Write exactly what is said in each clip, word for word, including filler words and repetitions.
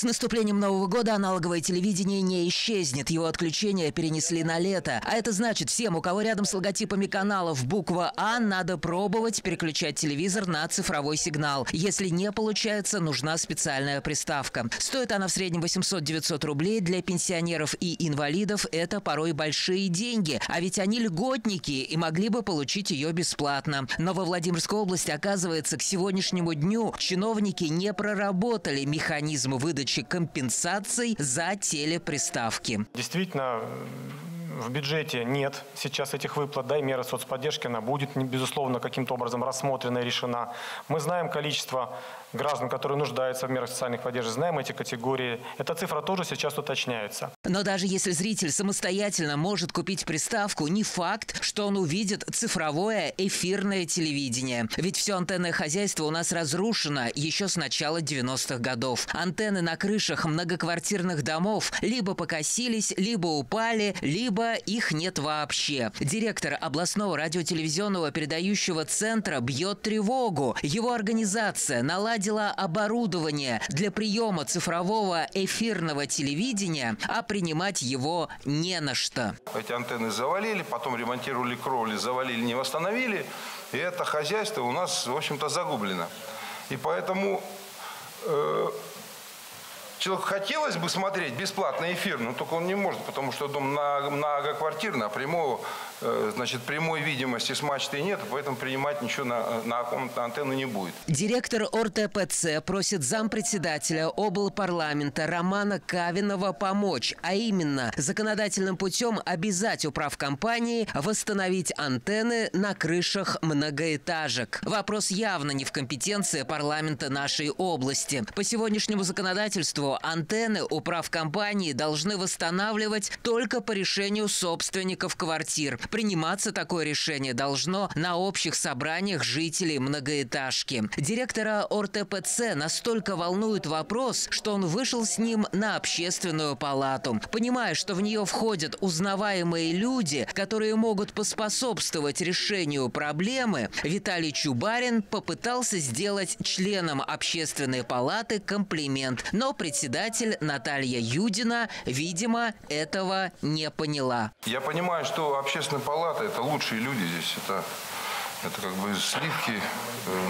С наступлением Нового года аналоговое телевидение не исчезнет. Его отключение перенесли на лето. А это значит, всем, у кого рядом с логотипами каналов буква «А», надо пробовать переключать телевизор на цифровой сигнал. Если не получается, нужна специальная приставка. Стоит она в среднем восемьсот-девятьсот рублей. Для пенсионеров и инвалидов это порой большие деньги. А ведь они льготники и могли бы получить ее бесплатно. Но во Владимирской области, оказывается, к сегодняшнему дню чиновники не проработали механизм выдачи компенсаций за телеприставки. Действительно, в бюджете нет сейчас этих выплат, да, и мера соцподдержки, она будет, безусловно, каким-то образом рассмотрена и решена. Мы знаем количество граждан, которые нуждаются в мерах социальных поддержек, знаем эти категории. Эта цифра тоже сейчас уточняется. Но даже если зритель самостоятельно может купить приставку, не факт, что он увидит цифровое эфирное телевидение. Ведь все антенное хозяйство у нас разрушено еще с начала девяностых годов. Антенны на крышах многоквартирных домов либо покосились, либо упали, либо их нет вообще. Директор областного радиотелевизионного передающего центра бьет тревогу. Его организация наладила оборудование для приема цифрового эфирного телевидения, а принимать его не на что. Эти антенны завалили, потом ремонтировали кровли, завалили, не восстановили. И это хозяйство у нас, в общем-то, загублено. И поэтому... Э Человеку хотелось бы смотреть бесплатный эфир, но только он не может, потому что дом многоквартирный, а прямого, значит, прямой видимости с мачты нет, поэтому принимать ничего на, на, на антенну не будет. Директор ОРТПЦ просит зампредседателя облпарламента Романа Кавинова помочь, а именно законодательным путем обязать управкомпании восстановить антенны на крышах многоэтажек. Вопрос явно не в компетенции парламента нашей области. По сегодняшнему законодательству антенны управкомпании должны восстанавливать только по решению собственников квартир. Приниматься такое решение должно на общих собраниях жителей многоэтажки. Директора ОРТПЦ настолько волнует вопрос, что он вышел с ним на общественную палату. Понимая, что в нее входят узнаваемые люди, которые могут поспособствовать решению проблемы, Виталий Чубарин попытался сделать членам общественной палаты комплимент, но при Председатель Наталья Юдина, видимо, этого не поняла. Я понимаю, что общественная палата – это лучшие люди здесь. Это, это как бы сливки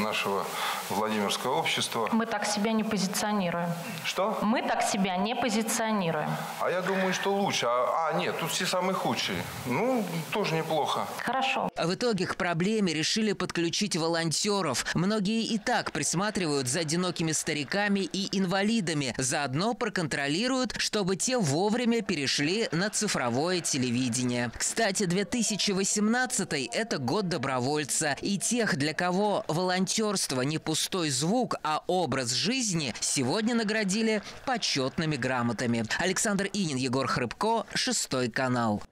нашего владимирского общества. Мы так себя не позиционируем. Что? Мы так себя не позиционируем. А я думаю, что лучше. А, а нет, тут все самые худшие. Ну, тоже неплохо. Хорошо. В итоге к проблеме решили подключить волонтеров. Многие и так присматривают за одинокими стариками и инвалидами. Заодно проконтролируют, чтобы те вовремя перешли на цифровое телевидение. Кстати, две тысячи восемнадцатый – это год добровольца. И тех, для кого волонтерство не пустой звук, а образ жизни, сегодня наградили почетными грамотами. Александр Инин, Егор Хрыбко, Шестой канал.